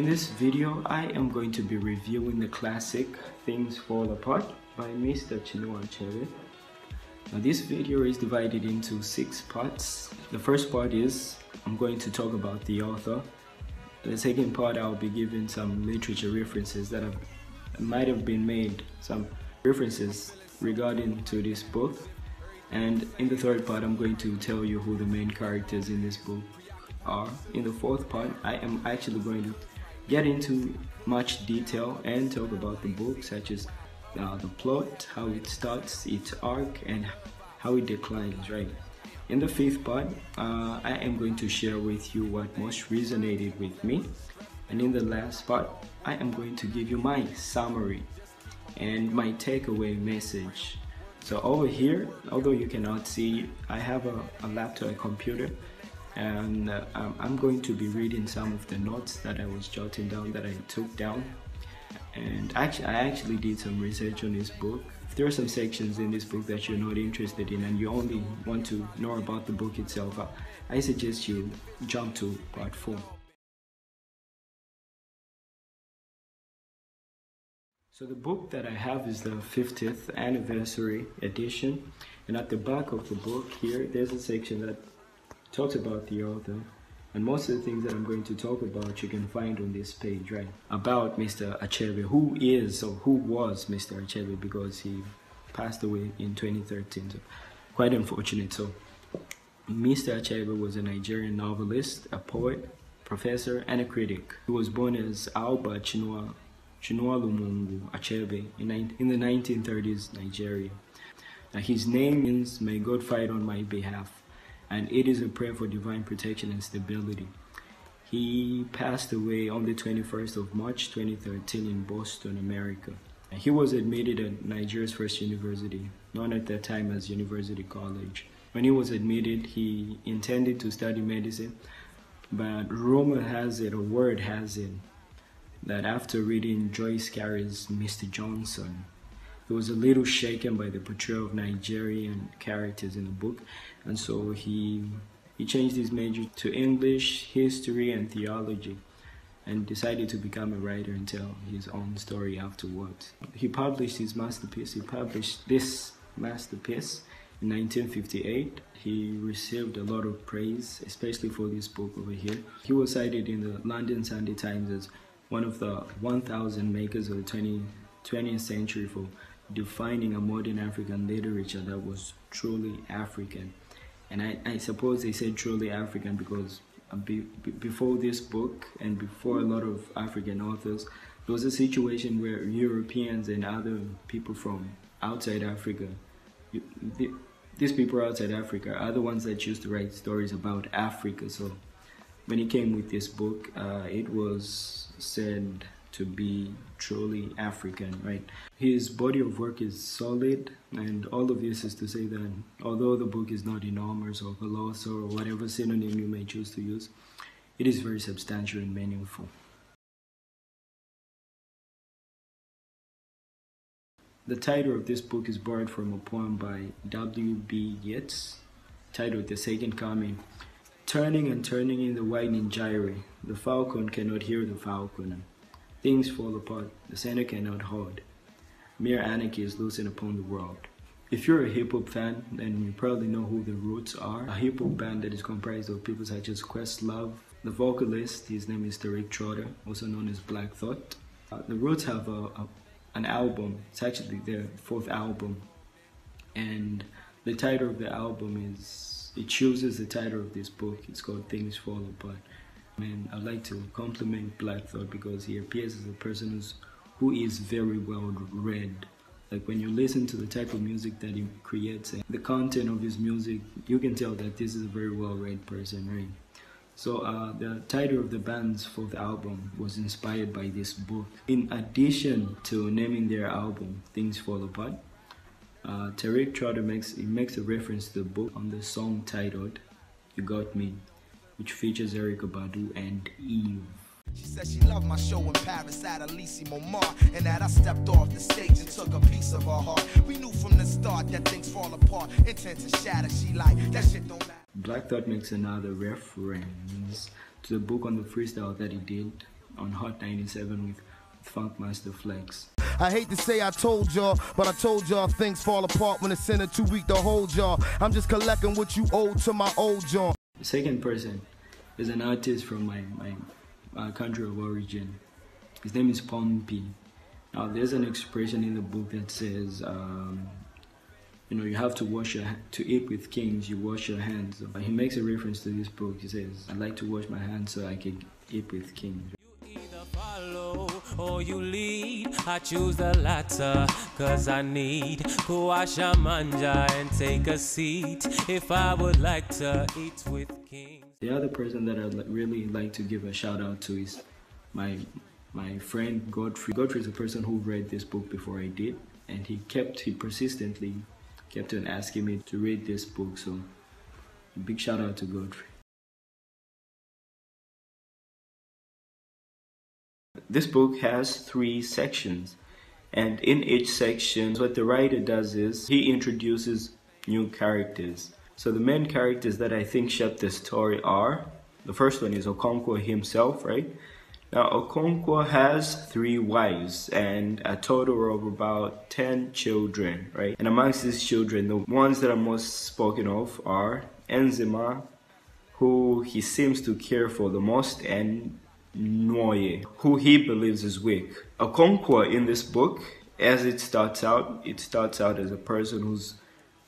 In this video, I am going to be reviewing the classic Things Fall Apart by Mr. Chinua Achebe. Now, this video is divided into 6 parts. The first part is I'm going to talk about the author. The second part, I'll be giving some literature references that might have been made, some references regarding to this book. And in the third part, I'm going to tell you who the main characters in this book are. In the fourth part, I am actually going to get into much detail and talk about the book, such as the plot, how it starts, its arc, and how it declines, right? In the fifth part, I am going to share with you what most resonated with me. And in the last part, I am going to give you my summary and my takeaway message. So over here, although you cannot see, I have a laptop, a computer, and I'm going to be reading some of the notes that I was jotting down, that I took down. And actually, I actually did some research on this book. If there are some sections in this book that you're not interested in and you only want to know about the book itself, I suggest you jump to part 4. So the book that I have is the 50th anniversary edition, and at the back of the book here, there's a section that talks about the author, and most of the things that I'm going to talk about you can find on this page, right? About Mr. Achebe, who is or who was Mr. Achebe, because he passed away in 2013, so quite unfortunate. So Mr. Achebe was a Nigerian novelist, a poet, professor, and a critic. He was born as Alba Chinua Lumungu Achebe in the 1930s Nigeria. Now, his name means "May God fight on my behalf," and it is a prayer for divine protection and stability. He passed away on the 21st of March 2013 in Boston, America. He was admitted at Nigeria's first university, known at that time as University College. When he was admitted, he intended to study medicine, but rumor has it, or word has it, that after reading Joyce Carey's Mr. Johnson, he was a little shaken by the portrayal of Nigerian characters in the book, and so he changed his major to English, history, and theology, and decided to become a writer and tell his own story afterwards. He published his masterpiece. He published this masterpiece in 1958. He received a lot of praise, especially for this book over here. He was cited in the London Sunday Times as one of the 1,000 makers of the 20th century for defining a modern African literature that was truly African. And I suppose they said truly African because before this book and before a lot of African authors, there was a situation where Europeans and other people from outside Africa, these people outside Africa are the ones that used to write stories about Africa. So when he came with this book, it was said to be truly African, right? His body of work is solid, and all of this is to say that although the book is not enormous or colossal or whatever synonym you may choose to use, it is very substantial and meaningful. The title of this book is borrowed from a poem by W.B. Yeats titled The Second Coming. Turning and turning in the winding gyre, the falcon cannot hear the falconer. Things fall apart, the center cannot hold. Mere anarchy is loosing upon the world. If you're a hip-hop fan, then you probably know who The Roots are, a hip-hop band that is comprised of people such as Questlove, the vocalist, his name is Tariq Trotter, also known as Black Thought. The Roots have an album. It's actually their 4th album, and the title of the album is, it chooses the title of this book. It's called Things Fall Apart. And I'd like to compliment Black Thought because he appears as a person who is very well read. Like, when you listen to the type of music that he creates and the content of his music, you can tell that this is a very well read person, right? So the title of the band's 4th album was inspired by this book. In addition to naming their album Things Fall Apart, Tariq Trotter makes a reference to the book on the song titled You Got Me, which features Erykah Badu and Eve. She said she loved my show in Paris at Elise Momar, and that I stepped off the stage and took a piece of her heart. We knew from the start that things fall apart, intent to shatter. She like that shit don't matter. Black Thought makes another reference to the book on the freestyle that he did on Hot 97 with Funkmaster Flex. I hate to say I told y'all, but I told y'all things fall apart when the center too weak to hold y'all. I'm just collecting what you owe to my old John. The second person is an artist from my country of origin. His name is Pompi. Now there's an expression in the book that says, you know, you have to wash your to eat with kings, you wash your hands. But he makes a reference to this book. He says, I like to wash my hands so I can eat with kings. You either follow or you lead. I choose the latter because I need kuwasha manja and take a seat if I would like to eat with kings. The other person that I'd really like to give a shout out to is my friend Godfrey. Godfrey is a person who read this book before I did, and he persistently kept on asking me to read this book, so a big shout out to Godfrey. This book has 3 sections, and in each section what the writer does is he introduces new characters. So the main characters that I think shape the story are, the first one is Okonkwo himself, right? Now, Okonkwo has 3 wives and a total of about 10 children, right? And amongst these children, the ones that are most spoken of are Enzima, who he seems to care for the most, and Nwoye, who he believes is weak. Okonkwo in this book, as it starts out as a person who's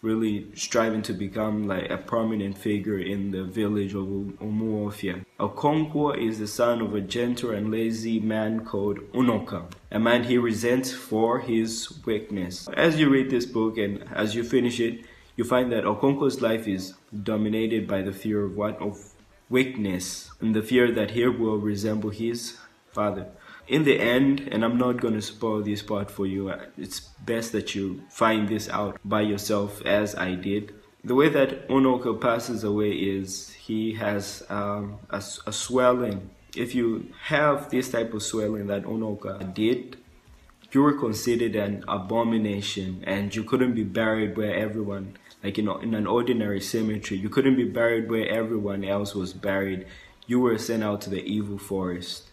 really striving to become like a prominent figure in the village of Umuofia. Okonkwo is the son of a gentle and lazy man called Unoka, a man he resents for his weakness. As you read this book and as you finish it, you find that Okonkwo's life is dominated by the fear of weakness, and the fear that he will resemble his father. In the end, and I'm not going to spoil this part for you, it's best that you find this out by yourself as I did. The way that Unoka passes away is he has a swelling. If you have this type of swelling that Unoka did, you were considered an abomination and you couldn't be buried where everyone, like in an ordinary cemetery, you couldn't be buried where everyone else was buried. You were sent out to the evil forest.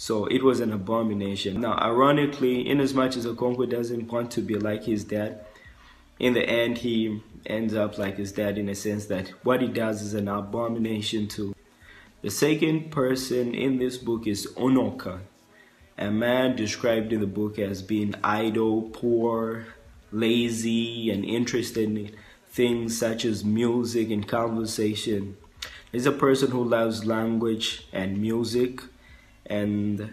So it was an abomination. Now, ironically, inasmuch as Okonkwo doesn't want to be like his dad, in the end, he ends up like his dad in a sense that what he does is an abomination too. The second person in this book is Unoka, a man described in the book as being idle, poor, lazy, and interested in things such as music and conversation. He's a person who loves language and music, and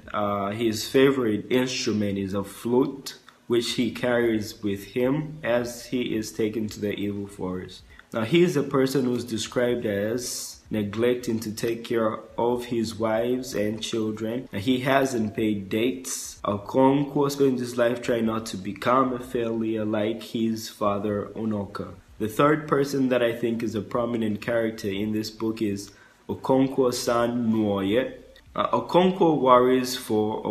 his favorite instrument is a flute, which he carries with him as he is taken to the evil forest. Now, he is a person who is described as neglecting to take care of his wives and children. Now, he hasn't paid debts. Okonkwo spends his life trying not to become a failure like his father, Unoka. The third person that I think is a prominent character in this book is Okonkwo's son, Nwoye. Okonkwo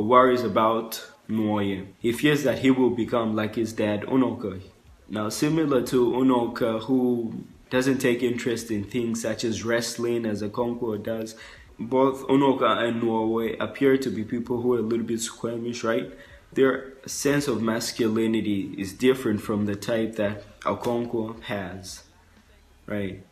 worries about Nwoye. He fears that he will become like his dad, Unoka. Now, similar to Unoka, who doesn't take interest in things such as wrestling as Okonkwo does, both Unoka and Nwoye appear to be people who are a little bit squeamish, right? Their sense of masculinity is different from the type that Okonkwo has, right?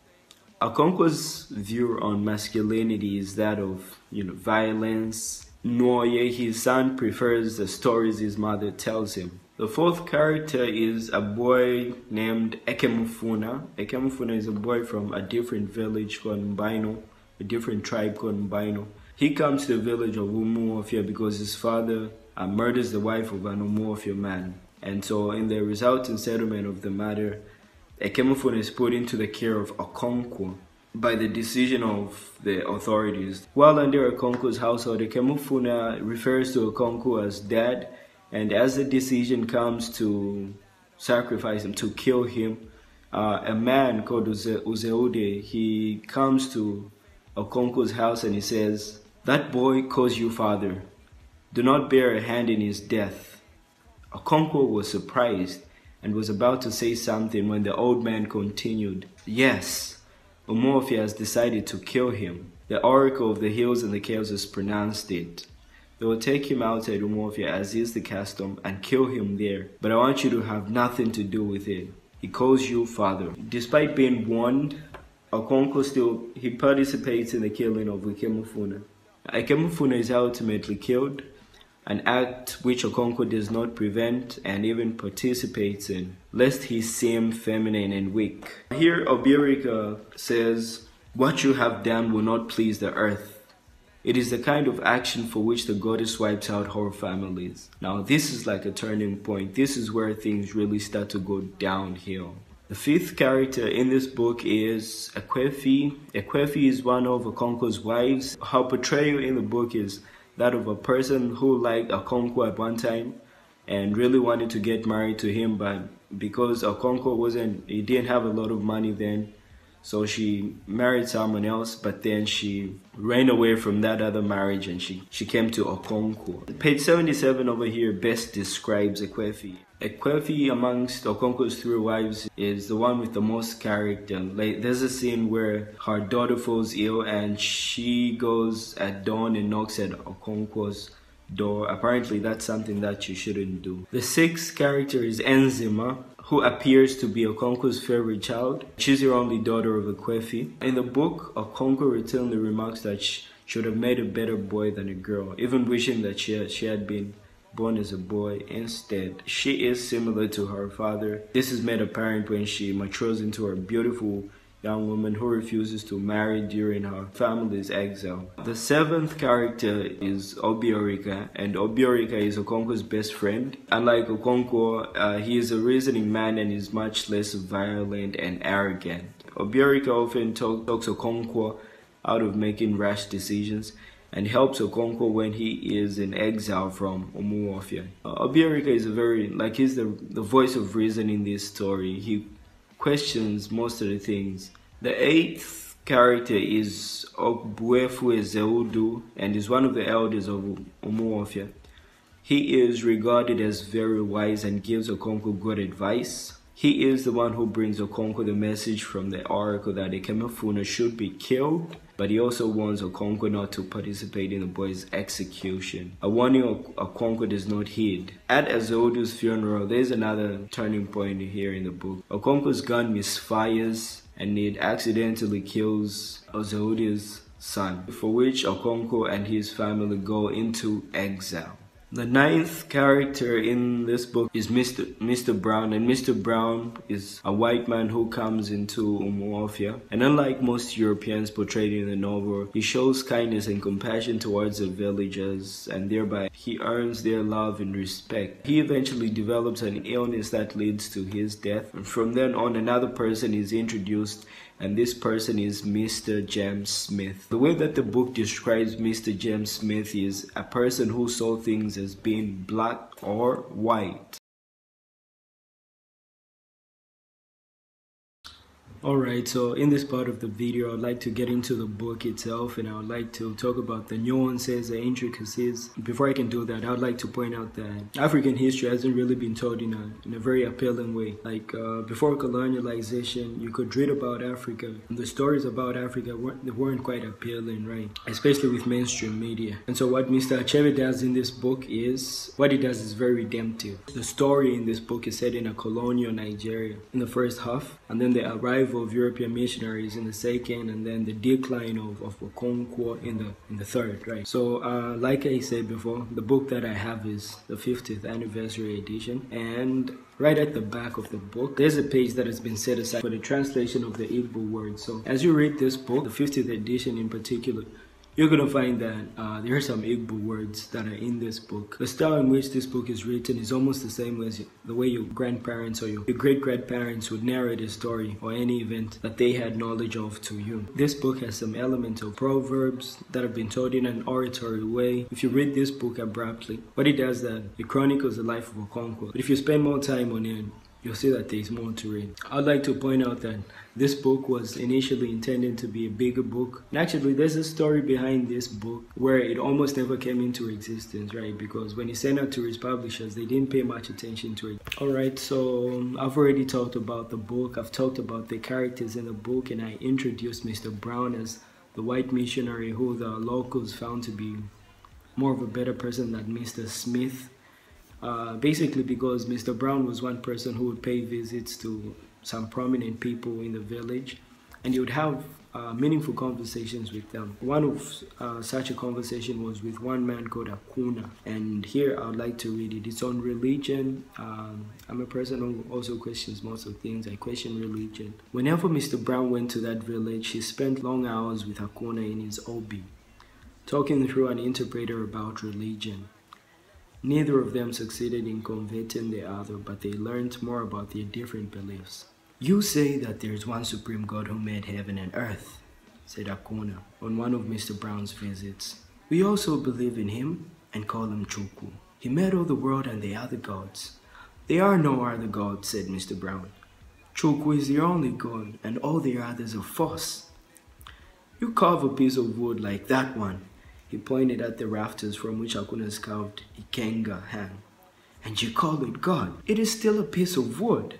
Okonkwo's view on masculinity is that of, violence. Nwoye, his son, prefers the stories his mother tells him. The fourth character is a boy named Ikemefuna. Ikemefuna is a boy from a different village called Mbaino, a different tribe called Mbaino. He comes to the village of Umuofia because his father murders the wife of an Umuofia man. And so in the resulting settlement of the matter, Ikemefuna is put into the care of Okonkwo by the decision of the authorities. While under Okonkwo's household, Ikemefuna refers to Okonkwo as dad, and as the decision comes to sacrifice him, to kill him, a man called Uzeude, he comes to Okonkwo's house and he says, "That boy calls you father. Do not bear a hand in his death." Okonkwo was surprised and was about to say something when the old man continued, "Yes, Umuofia has decided to kill him. The oracle of the hills and the caves has pronounced it. They will take him outside Umuofia as is the custom and kill him there, but I want you to have nothing to do with it. He calls you father. Despite being warned, Okonkwo still participates in the killing of Ikemefuna. Ikemefuna is ultimately killed, an act which Okonkwo does not prevent and even participates in, lest he seem feminine and weak. Here Obierika says, "What you have done will not please the earth. It is the kind of action for which the goddess wipes out whole families." Now this is like a turning point. This is where things really start to go downhill. The fifth character in this book is Akwefi. Akwefi is one of Okonkwo's wives. Her portrayal in the book is that of a person who liked Okonkwo at one time and really wanted to get married to him, but because Okonkwo didn't have a lot of money then, so she married someone else, but then she ran away from that other marriage and she came to Okonkwo. Page 77 over here best describes Ekwefi. Ekwefi amongst Okonkwo's three wives is the one with the most character. Like, there's a scene where her daughter falls ill and she goes at dawn and knocks at Okonkwo's door. Apparently that's something that you shouldn't do. The sixth character is Enzima, who appears to be Okonkwo's favorite child. She's the only daughter of Ekwefi. In the book, Okonkwo routinely remarks that she should have made a better boy than a girl, even wishing that she had been born as a boy instead. She is similar to her father. This is made apparent when she matures into a beautiful young woman who refuses to marry during her family's exile. The seventh character is Obierika, and Obierika is Okonkwo's best friend. Unlike Okonkwo, he is a reasoning man and is much less violent and arrogant. Obierika often talks Okonkwo out of making rash decisions and helps Okonkwo when he is in exile from Umuofia. Obierika is the voice of reason in this story. He questions most of the things. The eighth character is Obuefue Zeudu and is one of the elders of Umuofia. He is regarded as very wise and gives Okonkwo good advice. He is the one who brings Okonkwo the message from the oracle that Ikemefuna should be killed, but he also warns Okonkwo not to participate in the boy's execution, a warning Okonkwo does not heed. At Azeudu's funeral, there's another turning point here in the book. Okonkwo's gun misfires and it accidentally kills Azeudu's son, for which Okonkwo and his family go into exile. The ninth character in this book is Mr. Brown, and Mr. Brown is a white man who comes into Umuofia, and unlike most Europeans portrayed in the novel, he shows kindness and compassion towards the villagers, and thereby he earns their love and respect. He eventually develops an illness that leads to his death, and from then on another person is introduced, and this person is Mr. James Smith. The way that the book describes Mr. James Smith is a person who saw things as being black or white. Alright, so in this part of the video I'd like to get into the book itself, and I would like to talk about the nuances, the intricacies. Before I can do that, I would like to point out that African history hasn't really been told in a very appealing way. Like before colonialization, you could read about Africa, and the stories about Africa weren't quite appealing, right? Especially with mainstream media. And so what Mr. Achebe does in this book is, what he does is very redemptive. The story in this book is set in a colonial Nigeria in the first half, and then they arrive of European missionaries in the second, and then the decline of Okonkwo in the third, right? So like I said before, the book that I have is the 50th anniversary edition, and right at the back of the book there's a page that has been set aside for the translation of the Igbo words. So as you read this book, the 50th edition in particular, you're going to find that there are some Igbo words that are in this book. The style in which this book is written is almost the same as the way your grandparents or your great-grandparents would narrate a story or any event that they had knowledge of to you. This book has some elements of proverbs that have been told in an oratory way. If you read this book abruptly, what it does is that it chronicles the life of Okonkwo. But if you spend more time on it, you'll see that there's more to read. I'd like to point out that this book was initially intended to be a bigger book. And actually, there's a story behind this book where it almost never came into existence, right? Because when he sent out to his publishers, they didn't pay much attention to it. All right, so I've already talked about the book. I've talked about the characters in the book, and I introduced Mr. Brown as the white missionary who the locals found to be more of a better person than Mr. Smith, basically because Mr. Brown was one person who would pay visits to some prominent people in the village, and he would have meaningful conversations with them. One of such a conversation was with one man called Akunna, and here I would like to read it. It's on religion. I'm a person who also questions most of things. I question religion. Whenever Mr. Brown went to that village, he spent long hours with Akunna in his obi, talking through an interpreter about religion. Neither of them succeeded in converting the other, but they learned more about their different beliefs. "You say that there is one supreme God who made heaven and earth," said Akunna on one of Mr. Brown's visits. "We also believe in him and call him Chukwu. He made all the world and the other gods." "There are no other gods," said Mr. Brown. "Chukwu is the only God, and all the others are false. You carve a piece of wood like that one," he pointed at the rafters from which Akunna's carved ikenga hang, "and you call it God. It is still a piece of wood."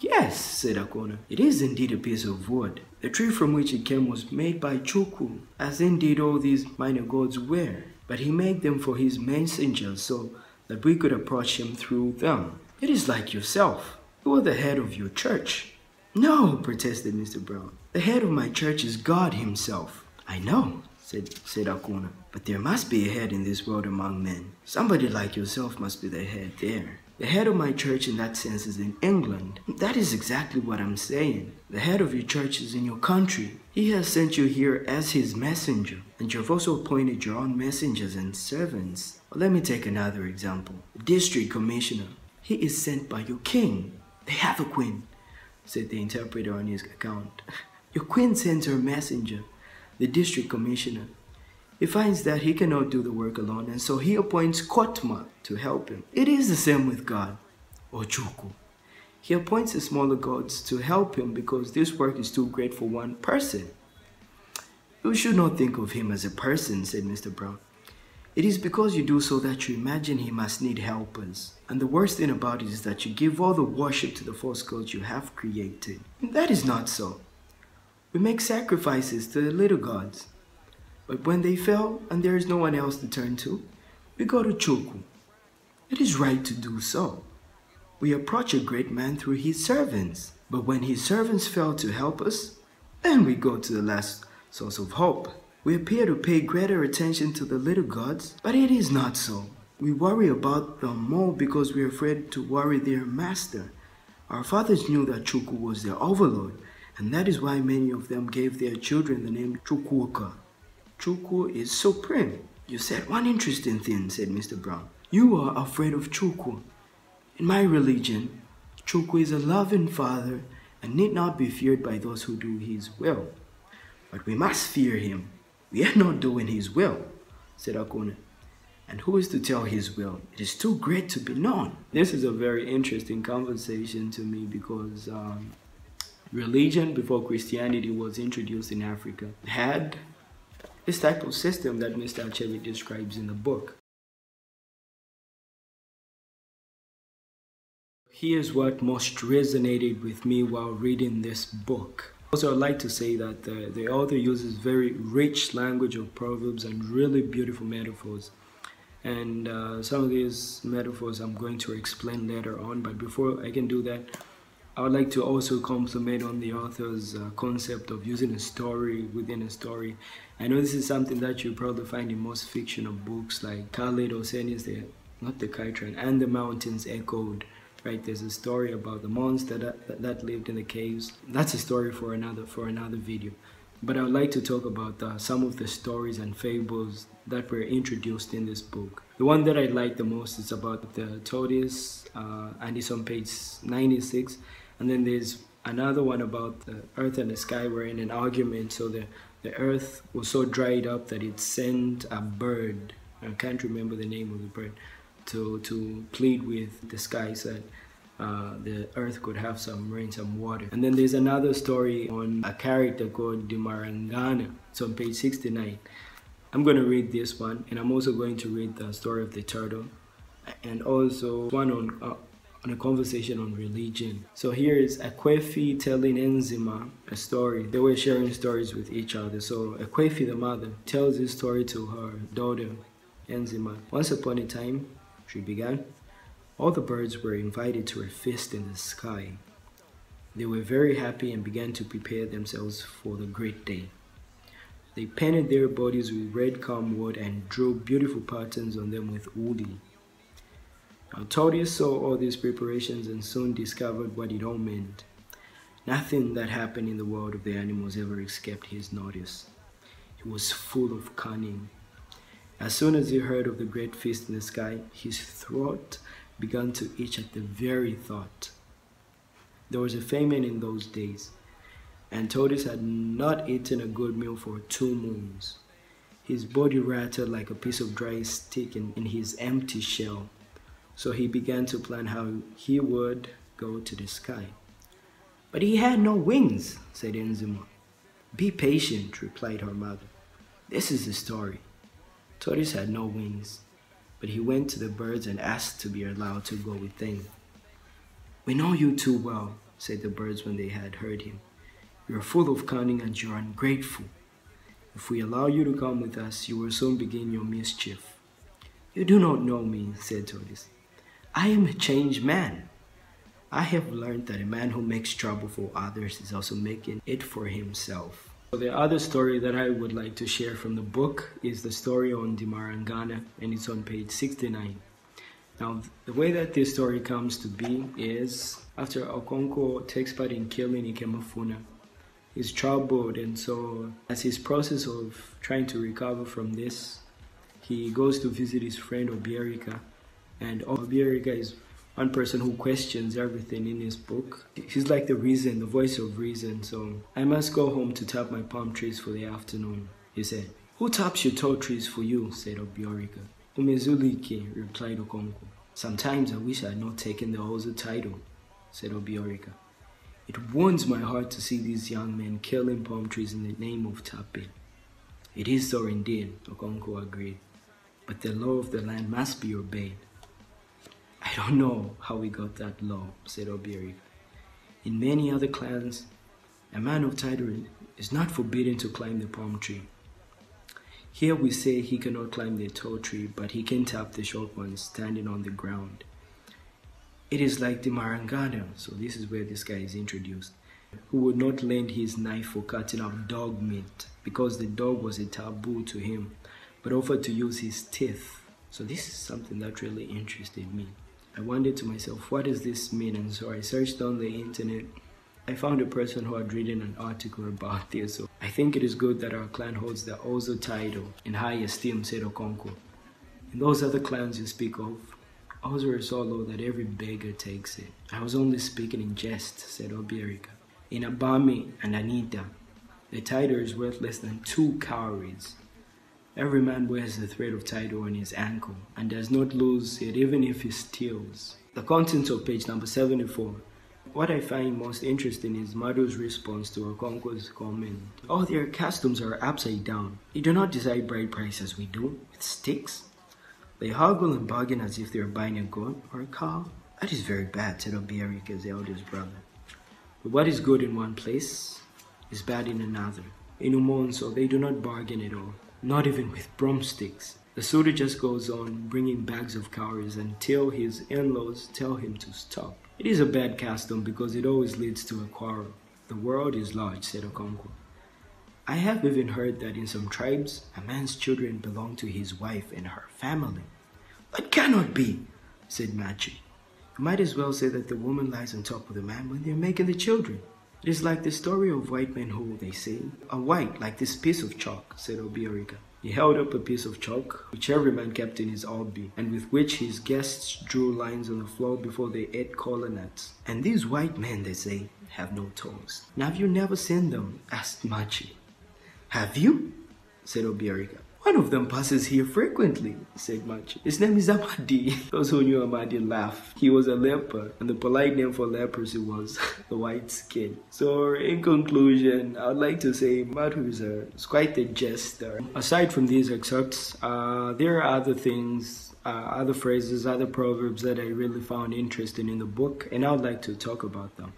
"Yes," said Akunna, "it is indeed a piece of wood. The tree from which it came was made by Chukwu, as indeed all these minor gods were, but he made them for his messengers so that we could approach him through them. It is like yourself. You are the head of your church." "No," protested Mr. Brown. "The head of my church is God himself." "I know," said Akunna, "but there must be a head in this world among men. Somebody like yourself must be the head there. The head of my church in that sense is in England." "That is exactly what I'm saying. The head of your church is in your country. He has sent you here as his messenger, and you have also appointed your own messengers and servants. Well, let me take another example. The district commissioner. He is sent by your king." "They have a queen," said the interpreter on his account. "Your queen sends her messenger, the district commissioner. He finds that he cannot do the work alone, and so he appoints Kotma to help him. It is the same with God, or Chukwu. He appoints the smaller gods to help him because this work is too great for one person." "You should not think of him as a person," said Mr. Brown. "It is because you do so that you imagine he must need helpers. And the worst thing about it is that you give all the worship to the false gods you have created. That is not so. We make sacrifices to the little gods. But when they fail and there is no one else to turn to, we go to Chukwu. It is right to do so. We approach a great man through his servants. But when his servants fail to help us, then we go to the last source of hope. We appear to pay greater attention to the little gods, but it is not so. We worry about them more because we are afraid to worry their master. Our fathers knew that Chukwu was their overlord, and that is why many of them gave their children the name Chukwuka. Chukwu is supreme." "You said one interesting thing," said Mr. Brown. "You are afraid of Chukwu. In my religion, Chukwu is a loving father and need not be feared by those who do his will." "But we must fear him. We are not doing his will," said Akunna. "And who is to tell his will? It is too great to be known." This is a very interesting conversation to me because religion, before Christianity was introduced in Africa, had this type of system that Mr. Achebe describes in the book. Here's what most resonated with me while reading this book. Also, I'd like to say that the author uses very rich language of proverbs and really beautiful metaphors. And some of these metaphors I'm going to explain later on, but before I can do that, I would like to also compliment on the author's concept of using a story within a story. I know this is something that you probably find in most fictional books like Khaled Hosseini's and the Mountains Echoed, right? There's a story about the monster that lived in the caves. That's a story for another video. But I would like to talk about some of the stories and fables that were introduced in this book. The one that I like the most is about the tortoise, and it's on page 96. And then there's another one about the earth and the sky were in an argument. So the earth was so dried up that it sent a bird, I can't remember the name of the bird, to plead with the sky so that the earth could have some rain, some water. And then there's another story on a character called Dimarangana. It's on page 69. I'm going to read this one, and I'm also going to read the story of the turtle, and also one on a conversation on religion. So here is Akwefi telling Enzima a story. They were sharing stories with each other. So Ekwefi, the mother, tells this story to her daughter Enzima. Once upon a time, she began, all the birds were invited to a feast in the sky. They were very happy and began to prepare themselves for the great day. They painted their bodies with red calm wood and drew beautiful patterns on them with woody. Now Tortoise saw all these preparations and soon discovered what it all meant. Nothing that happened in the world of the animals ever escaped his notice. He was full of cunning. As soon as he heard of the great feast in the sky, his throat began to itch at the very thought. There was a famine in those days, and Tortoise had not eaten a good meal for 2 moons. His body rattled like a piece of dry stick in his empty shell, so he began to plan how he would go to the sky. "But he had no wings," said Enzima. "Be patient," replied her mother. "This is the story. Tortoise had no wings, but he went to the birds and asked to be allowed to go with them. 'We know you too well,' said the birds when they had heard him. 'You are full of cunning and you are ungrateful. If we allow you to come with us, you will soon begin your mischief.' 'You do not know me,' said Tortoise. 'I am a changed man. I have learned that a man who makes trouble for others is also making it for himself.'" So the other story that I would like to share from the book is the story on Dimarangana, and it's on page 69. Now, the way that this story comes to be is, after Okonkwo takes part in killing Ikemefuna, he's troubled, and so as his process of trying to recover from this, he goes to visit his friend Obierika, and Obierika is one person who questions everything in his book. She's like the reason, the voice of reason. "So I must go home to tap my palm trees for the afternoon," he said. "Who taps your tall trees for you?" said Obierika. "Umezulike," replied Okonkwo. "Sometimes I wish I had not taken the Ozo title," said Obierika. "It wounds my heart to see these young men killing palm trees in the name of tapping." "It is so indeed," Okonkwo agreed, "but the law of the land must be obeyed." "I don't know how we got that law," said Obierika. "In many other clans, a man of title is not forbidden to climb the palm tree. Here we say he cannot climb the tall tree, but he can tap the short one standing on the ground. It is like Dimarangana," so this is where this guy is introduced, "who would not lend his knife for cutting up dog meat, because the dog was a taboo to him, but offered to use his teeth." So this is something that really interested me. I wondered to myself, what does this mean? And so I searched on the internet. I found a person who had written an article about this. "So I think it is good that our clan holds the Ozo title in high esteem," said Okonkwo. "In those other clans you speak of, Ozo is so low that every beggar takes it." "I was only speaking in jest," said Obierika. "In Abami and Anita, the title is worth less than 2 cowries. Every man wears the thread of title on his ankle and does not lose it even if he steals." The contents of page number 74. What I find most interesting is Madhu's response to Okonkwo's comment. "All their customs are upside down. They do not decide bride price as we do, with sticks. They haggle and bargain as if they are buying a goat or a cow." "That is very bad," said Obierika's eldest brother. "But what is good in one place is bad in another. In Umonso, they do not bargain at all. Not even with broomsticks." The suitor just goes on bringing bags of cowries until his in-laws tell him to stop. "It is a bad custom because it always leads to a quarrel." "The world is large," said Okonkwo. "I have even heard that in some tribes, a man's children belong to his wife and her family." "That cannot be," said Machi. "You might as well say that the woman lies on top of the man when they're making the children. It is like the story of white men who, they say, are white like this piece of chalk," said Obierika. He held up a piece of chalk, which every man kept in his albi, and with which his guests drew lines on the floor before they ate kola nuts. "And these white men, they say, have no toes." "Now, have you never seen them?" asked Machi. "Have you?" said Obierika. "One of them passes here frequently," said Machi. "His name is Amadi." Those who knew Amadi laughed. He was a leper, and the polite name for leprosy was the white skin. So in conclusion, I would like to say Madhu is quite a jester. Aside from these excerpts, there are other things, other phrases, other proverbs that I really found interesting in the book, and I would like to talk about them.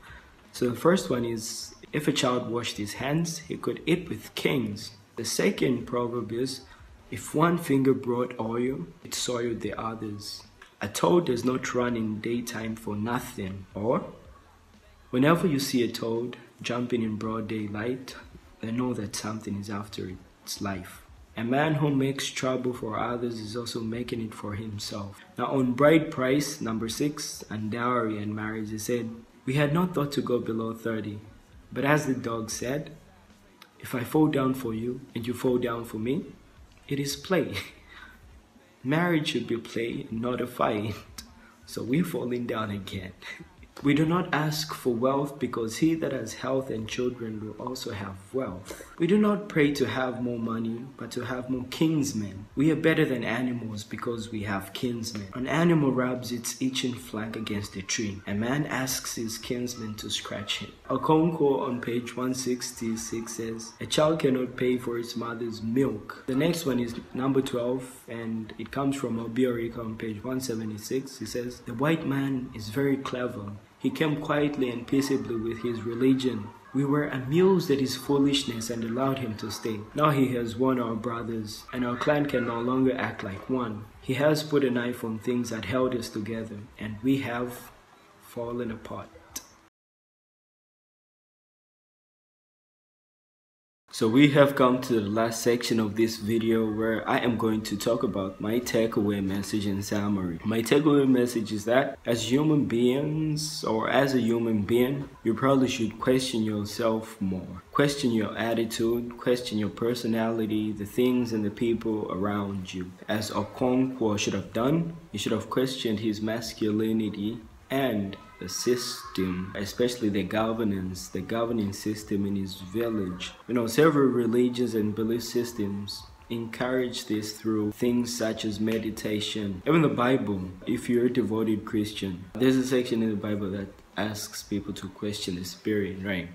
So the first one is, "If a child washed his hands, he could eat with kings." The second proverb is, If one finger brought oil, it soiled the others. A toad does not run in daytime for nothing. Or, whenever you see a toad jumping in broad daylight, they know that something is after its life. A man who makes trouble for others is also making it for himself. Now on bride price, number 6, and dowry and marriage, he said, "We had not thought to go below 30, but as the dog said, if I fall down for you and you fall down for me, it is play." Marriage should be play, not a fight. So we're falling down again. We do not ask for wealth because he that has health and children will also have wealth. We do not pray to have more money, but to have more kinsmen. We are better than animals because we have kinsmen. An animal rubs its itching flank against a tree. A man asks his kinsmen to scratch him. Okonkwo on page 166 says, "A child cannot pay for its mother's milk." The next one is number 12, and it comes from Obierika on page 176. He says, "The white man is very clever. He came quietly and peaceably with his religion. We were amused at his foolishness and allowed him to stay. Now he has won our brothers, and our clan can no longer act like one. He has put a knife on things that held us together, and we have fallen apart." So we have come to the last section of this video where I am going to talk about my takeaway message and summary. My takeaway message is that as human beings, or as a human being, you probably should question yourself more. Question your attitude, question your personality, the things and the people around you. As Okonkwo should have done, he should have questioned his masculinity and the system, especially the governing system in his village. You know, several religions and belief systems encourage this through things such as meditation. Even the Bible, if you're a devoted Christian, there's a section in the Bible that asks people to question the spirit, right?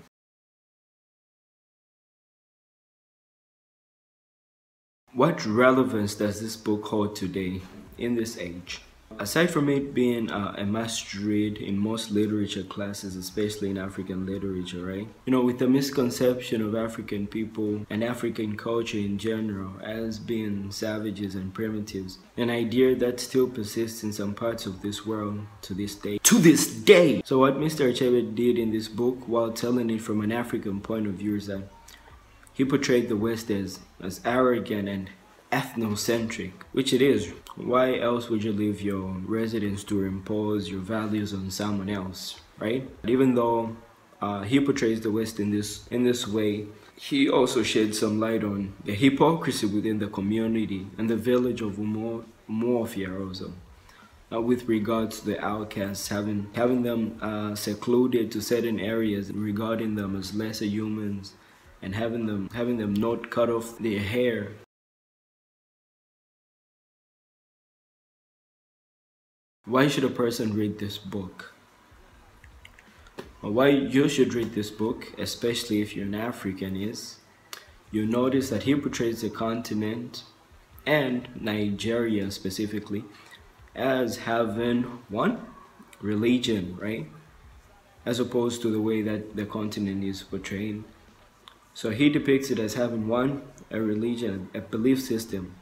What relevance does this book hold today in this age? Aside from it being a must read in most literature classes, especially in African literature, right? You know, with the misconception of African people and African culture in general as being savages and primitives, an idea that still persists in some parts of this world to this day. So what Mr. Achebe did in this book, while telling it from an African point of view, is that he portrayed the West as arrogant and ethnocentric, which it is. Why else would you leave your residence to impose your values on someone else, right? But even though he portrays the West in this way, he also sheds some light on the hypocrisy within the community and the village of Umuofia also. With regards to the outcasts, having them secluded to certain areas, regarding them as lesser humans, and having them not cut off their hair. Why should a person read this book? Or why you should read this book, especially if you're an African, is you notice that he portrays the continent and Nigeria specifically as having one religion, right? As opposed to the way that the continent is portrayed. So he depicts it as having a religion, a belief system.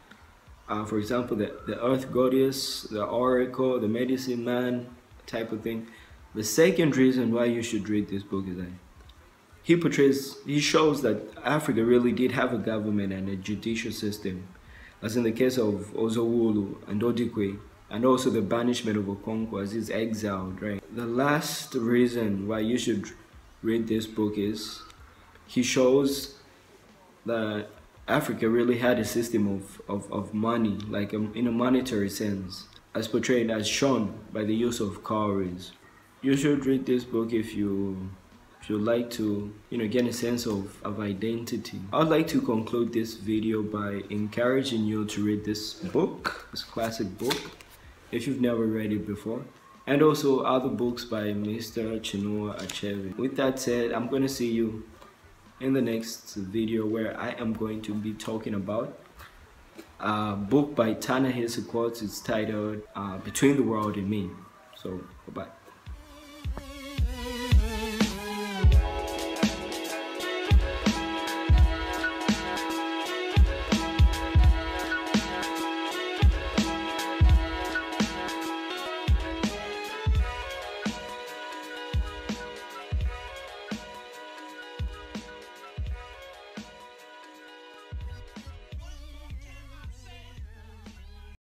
For example, the earth goddess, the oracle, the medicine man type of thing. The second reason why you should read this book is that he shows that Africa really did have a government and a judicial system, as in the case of Ozowulu and Odikwe, and also the banishment of Okonkwo as he's exiled, right? The last reason why you should read this book is he shows that Africa really had a system of money, like in a monetary sense, as portrayed, as shown by the use of cowries. You should read this book if you like to, you know, get a sense of identity. I would like to conclude this video by encouraging you to read this book, this classic book, if you've never read it before, and also other books by Mr. Chinua Achebe. With that said, I'm going to see you in the next video where I am going to be talking about a book by Ta-Nehisi Coates. It's titled Between the World and Me. So, bye-bye.